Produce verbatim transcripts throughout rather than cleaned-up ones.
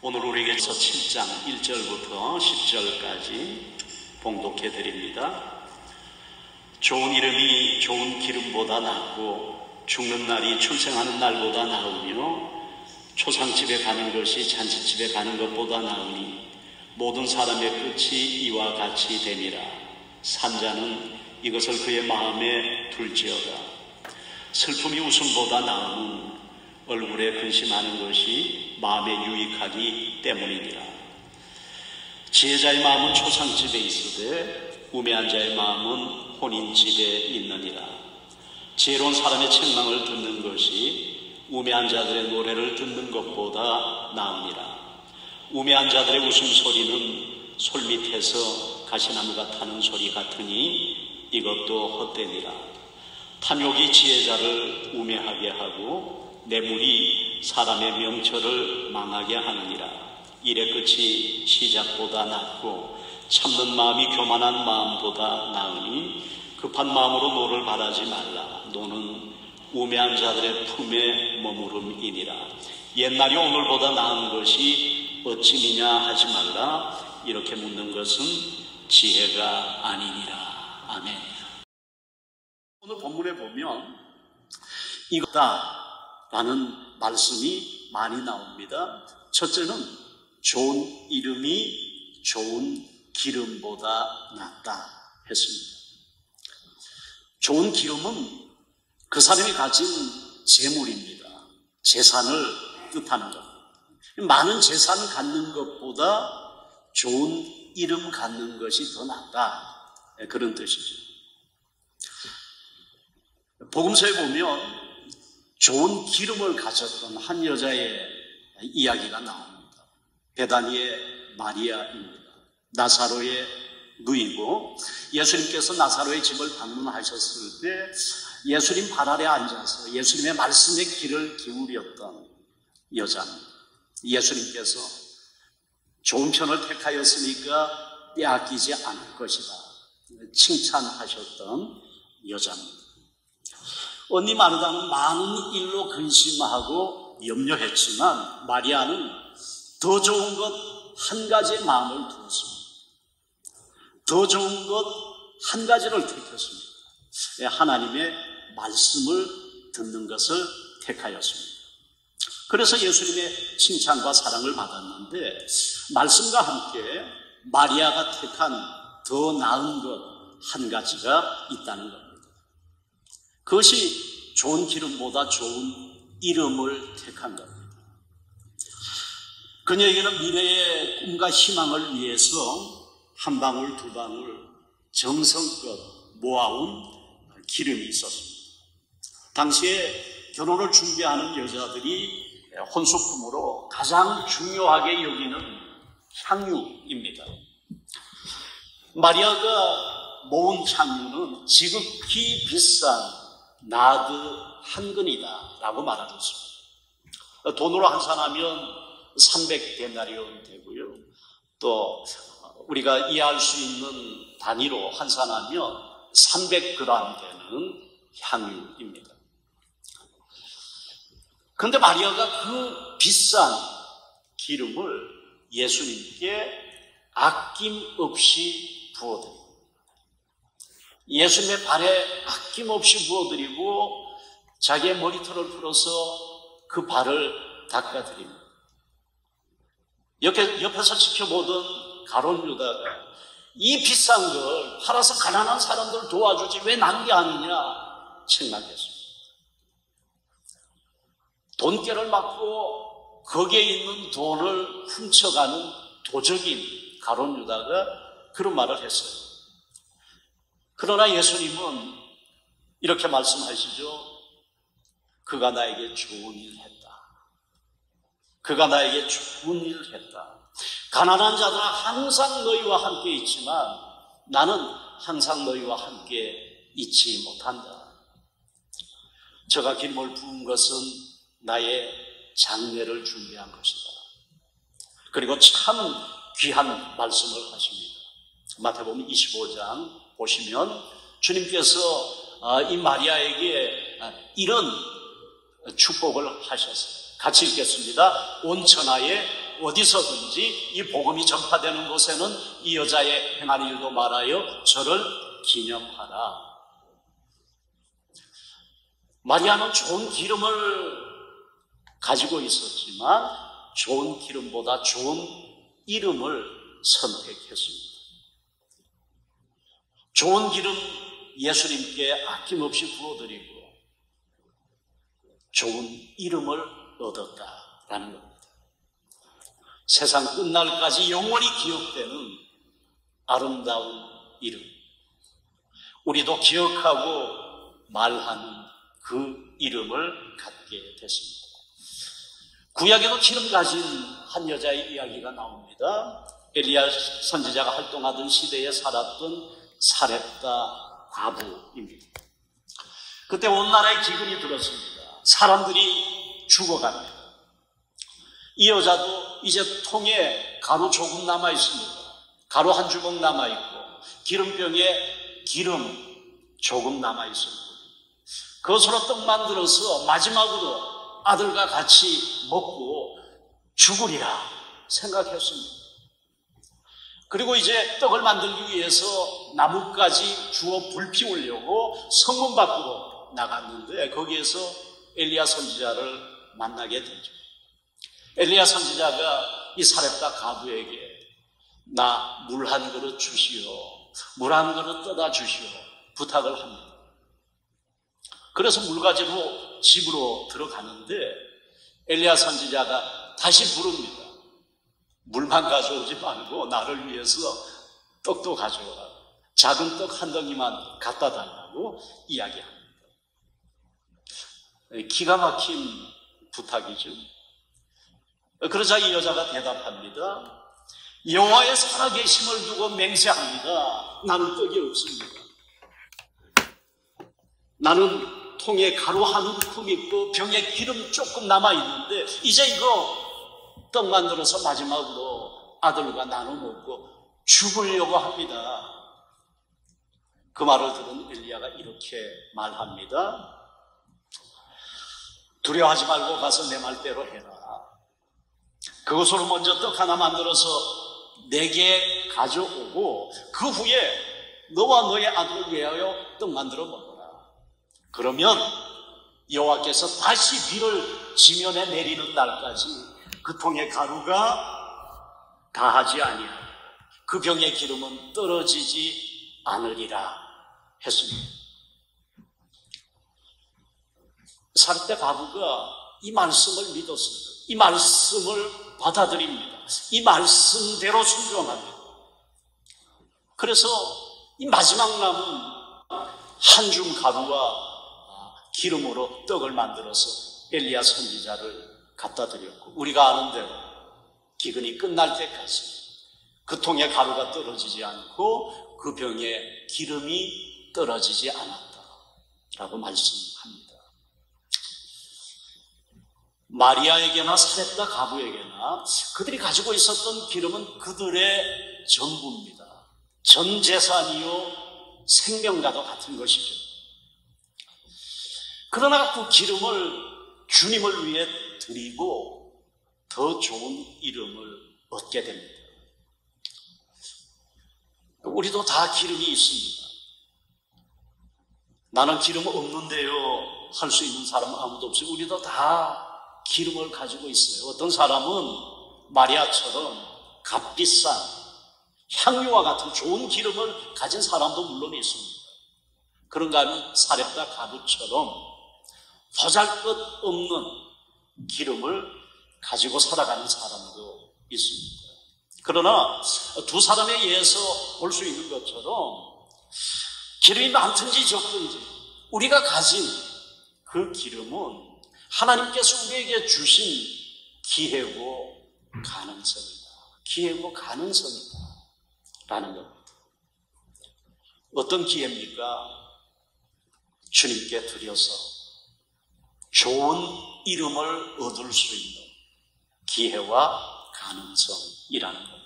오늘 우리에게서 칠 장 일 절부터 십 절까지 봉독해 드립니다. 좋은 이름이 좋은 기름보다 낫고 죽는 날이 출생하는 날보다 나으며 초상집에 가는 것이 잔치집에 가는 것보다 나으니 모든 사람의 끝이 이와 같이 됨이라. 산자는 이것을 그의 마음에 둘지어다. 슬픔이 웃음보다 나음은 얼굴에 근심하는 것이 마음에 유익하기 때문이니라. 지혜자의 마음은 초상집에 있으되 우매한 자의 마음은 혼인집에 있느니라. 지혜로운 사람의 책망을 듣는 것이 우매한 자들의 노래를 듣는 것보다 나으니라. 우매한 자들의 웃음소리는 솔밑에서 가시나무가 타는 소리 같으니 이것도 헛되니라. 탐욕이 지혜자를 우매하게 하고 뇌물이 사람의 명철을 망하게 하느니라. 일의 끝이 시작보다 낫고 참는 마음이 교만한 마음보다 나으니 급한 마음으로 노를 바라지 말라. 노는 우매한 자들의 품에 머무름이니라. 옛날이 오늘보다 나은 것이 어찌미냐 하지 말라. 이렇게 묻는 것은 지혜가 아니니라. 아멘. 오늘 본문에 보면 이거다 라는 말씀이 많이 나옵니다. 첫째는 좋은 이름이 좋은 기름보다 낫다 했습니다. 좋은 기름은 그 사람이 가진 재물입니다. 재산을 뜻하는 겁니다. 많은 재산 갖는 것보다 좋은 이름 갖는 것이 더 낫다, 그런 뜻이죠. 복음서에 보면 좋은 기름을 가졌던 한 여자의 이야기가 나옵니다. 베다니의 마리아입니다. 나사로의 누이고, 예수님께서 나사로의 집을 방문하셨을 때 예수님 발 아래 앉아서 예수님의 말씀에 귀를 기울였던 여자입니다. 예수님께서 좋은 편을 택하였으니까 빼앗기지 않을 것이다 칭찬하셨던 여자입니다. 언니 마르다는 많은 일로 근심하고 염려했지만 마리아는 더 좋은 것 한 가지의 마음을 두었습니다. 더 좋은 것 한 가지를 택했습니다. 하나님의 말씀을 듣는 것을 택하였습니다. 그래서 예수님의 칭찬과 사랑을 받았는데 말씀과 함께 마리아가 택한 더 나은 것 한 가지가 있다는 겁니다. 그것이 좋은 기름보다 좋은 이름을 택한 겁니다. 그녀에게는 미래의 꿈과 희망을 위해서 한 방울 두 방울 정성껏 모아온 기름이 있었습니다. 당시에 결혼을 준비하는 여자들이 혼수품으로 가장 중요하게 여기는 향유입니다. 마리아가 모은 향유는 지극히 비싼 나드 한 근이다 라고 말하셨습니다. 돈으로 환산하면 삼백 데나리온 되고요, 또 우리가 이해할 수 있는 단위로 환산하면 삼백 그램 되는 향유입니다. 그런데 마리아가 그 비싼 기름을 예수님께 아낌없이 부어드립니다. 예수님의 발에 아낌없이 부어드리고 자기의 머리털을 풀어서 그 발을 닦아드립니다. 옆에, 옆에서 지켜보던 가롯유다가 이 비싼 걸 팔아서 가난한 사람들 도와주지 왜 낭비하느냐 책망했습니다. 돈깨를 맞고 거기에 있는 돈을 훔쳐가는 도적인 가롯유다가 그런 말을 했어요. 그러나 예수님은 이렇게 말씀하시죠. 그가 나에게 좋은 일 했다. 그가 나에게 좋은 일 했다. 가난한 자들아, 항상 너희와 함께 있지만 나는 항상 너희와 함께 있지 못한다. 저가 기름을 부은 것은 나의 장례를 준비한 것이다. 그리고 참 귀한 말씀을 하십니다. 마태복음 이십오 장 보시면 주님께서 이 마리아에게 이런 축복을 하셨어요. 같이 읽겠습니다. 온 천하에 어디서든지 이 복음이 전파되는 곳에는 이 여자의 행한 일도 말하여 저를 기념하라. 마리아는 좋은 기름을 가지고 있었지만 좋은 기름보다 좋은 이름을 선택했습니다. 좋은 기름 예수님께 아낌없이 부어드리고 좋은 이름을 얻었다라는 겁니다. 세상 끝날까지 영원히 기억되는 아름다운 이름, 우리도 기억하고 말하는 그 이름을 갖게 됐습니다. 구약에도 기름 가진 한 여자의 이야기가 나옵니다. 엘리야 선지자가 활동하던 시대에 살았던 사렙다 과부입니다. 그때 온 나라에 기근이 들었습니다. 사람들이 죽어갑니다. 이 여자도 이제 통에 가루 조금 남아있습니다. 가루 한 주먹 남아있고 기름병에 기름 조금 남아있습니다. 그것으로 떡 만들어서 마지막으로 아들과 같이 먹고 죽으리라 생각했습니다. 그리고 이제 떡을 만들기 위해서 나뭇가지 주워 불피우려고 성문 밖으로 나갔는데 거기에서 엘리야 선지자를 만나게 되죠. 엘리야 선지자가 이 사렙다 과부에게 나 물 한 그릇 주시오, 물 한 그릇 떠다 주시오 부탁을 합니다. 그래서 물 가지고 집으로 들어가는데 엘리야 선지자가 다시 부릅니다. 물만 가져오지 말고 나를 위해서 떡도 가져오라, 작은 떡 한 덩이만 갖다 달라고 이야기합니다. 기가 막힌 부탁이죠. 그러자 이 여자가 대답합니다. 여호와의 살아계심을 두고 맹세합니다. 나는 떡이 없습니다. 나는 통에 가루 한 움큼 있고 병에 기름 조금 남아있는데 이제 이거 떡 만들어서 마지막으로 아들과 나눠 먹고 죽으려고 합니다. 그 말을 들은 엘리야가 이렇게 말합니다. 두려워하지 말고 가서 내 말대로 해라. 그것으로 먼저 떡 하나 만들어서 내게 가져오고 그 후에 너와 너의 아들을 위하여 떡 만들어 먹어라. 그러면 여호와께서 다시 비를 지면에 내리는 날까지 그 통의 가루가 다하지 아니하고 그 병의 기름은 떨어지지 않으리라 했습니다. 사렙다 과부가 이 말씀을 믿었습니다. 이 말씀을 받아들입니다. 이 말씀대로 순종합니다. 그래서 이 마지막 남은 한 줌 가루와 기름으로 떡을 만들어서 엘리야 선지자를 갖다 드렸고 우리가 아는 대로 기근이 끝날 때까지 그 통에 가루가 떨어지지 않고 그 병에 기름이 떨어지지 않았다라고 말씀합니다. 마리아에게나 사렙다 과부에게나 그들이 가지고 있었던 기름은 그들의 전부입니다. 전 재산이요 생명과도 같은 것이죠. 그러나 그 기름을 주님을 위해 드리고 더 좋은 이름을 얻게 됩니다. 우리도 다 기름이 있습니다. 나는 기름 없는데요 할 수 있는 사람은 아무도 없어요. 우리도 다 기름을 가지고 있어요. 어떤 사람은 마리아처럼 값비싼 향유와 같은 좋은 기름을 가진 사람도 물론 있습니다. 그런가 하면 사렙다 과부처럼 보잘것 없는 기름을 가지고 살아가는 사람도 있습니다. 그러나 두 사람에 의해서 볼 수 있는 것처럼 기름이 많든지 적든지 우리가 가진 그 기름은 하나님께서 우리에게 주신 기회고 가능성이다. 기회고 가능성이다. 라는 겁니다. 어떤 기회입니까? 주님께 드려서 좋은 이름을 얻을 수 있는 기회와 가능성이라는 겁니다.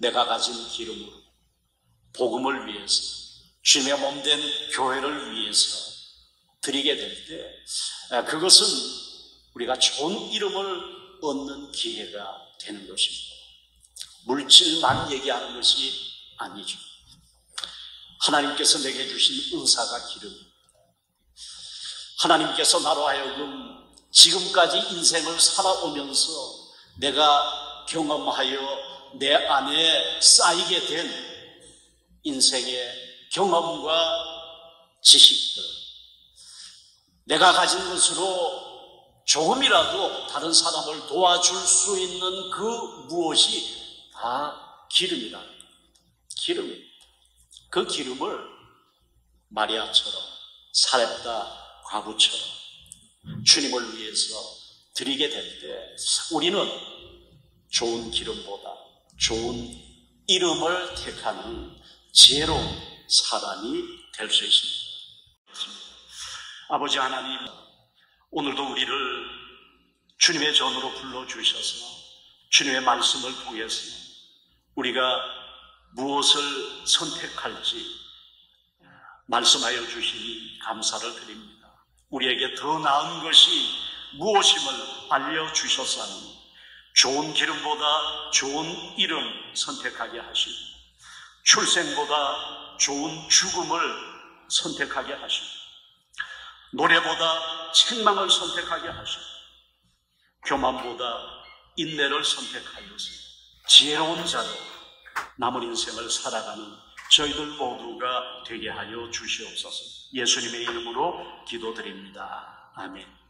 내가 가진 기름으로 복음을 위해서 주님의 몸된 교회를 위해서 드리게 될 때 그것은 우리가 좋은 이름을 얻는 기회가 되는 것입니다. 물질만 얘기하는 것이 아니죠. 하나님께서 내게 주신 은사가 기름입니다. 하나님께서 나로 하여금 지금까지 인생을 살아오면서 내가 경험하여 내 안에 쌓이게 된 인생의 경험과 지식들, 내가 가진 것으로 조금이라도 다른 사람을 도와줄 수 있는 그 무엇이 다 기름이다. 기름입니다. 그 기름을 마리아처럼, 사렙다 과부처럼 주님을 위해서 드리게 될 때 우리는 좋은 기름보다 좋은 이름을 택하는 지혜로운 사람이 될 수 있습니다. 아버지 하나님, 오늘도 우리를 주님의 전으로 불러주셔서 주님의 말씀을 통해서 우리가 무엇을 선택할지 말씀하여 주시니 감사를 드립니다. 우리에게 더 나은 것이 무엇임을 알려주셨사니 좋은 기름보다 좋은 이름 선택하게 하시고 출생보다 좋은 죽음을 선택하게 하시고 노래보다 책망을 선택하게 하시고 교만보다 인내를 선택하여서 지혜로운 자로 남은 인생을 살아가는 저희들 모두가 되게 하여 주시옵소서. 예수님의 이름으로 기도드립니다. 아멘.